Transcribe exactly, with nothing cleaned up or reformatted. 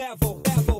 Bevel, bevel.